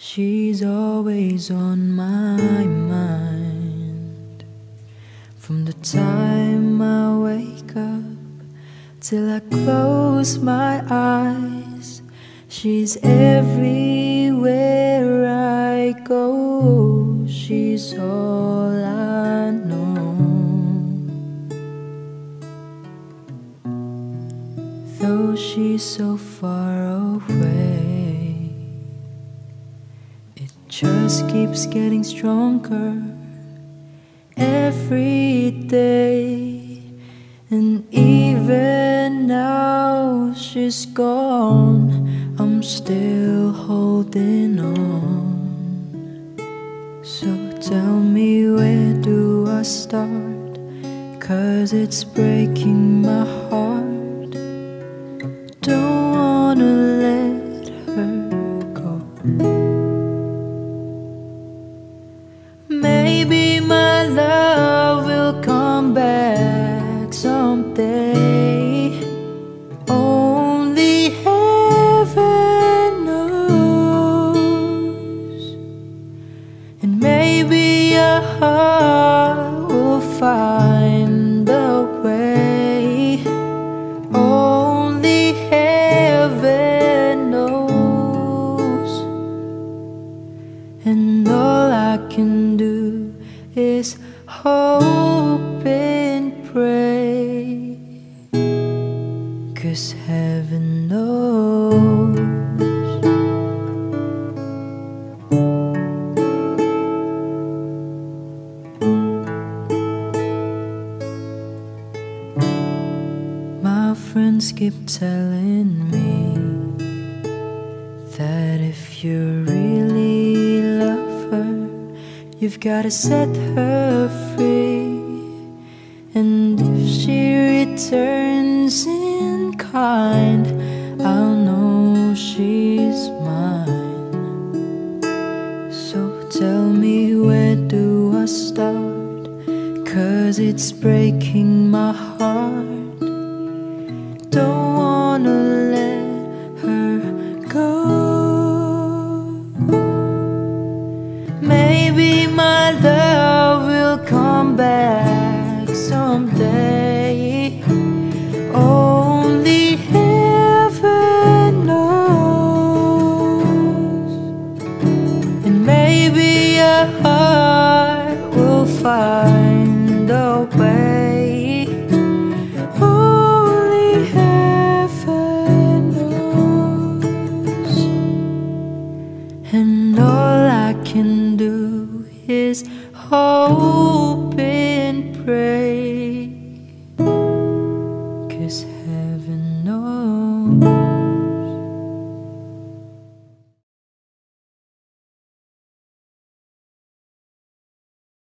She's always on my mind. From the time I wake up till I close my eyes, she's everywhere I go. She's all I know. Though she's so far away, it just keeps getting stronger every day. And even now she's gone, I'm still holding on. So tell me, where do I start? 'Cause it's breaking my heart. Don't wanna let her go. Maybe my love will come back someday. Maybe your heart will find a way. Only heaven knows. And all I can do is hope and pray, 'cause heaven knows. My friends keep telling me that if you really love her, you've gotta set her free. And if she returns in kind, I'll know she's mine. So tell me, where do I start? 'Cause it's breaking my heart. Don't wanna let her go. Maybe my love will come back someday. Only heaven knows. And maybe your heart will find a way. And all I can do is hope and pray, 'cause heaven knows.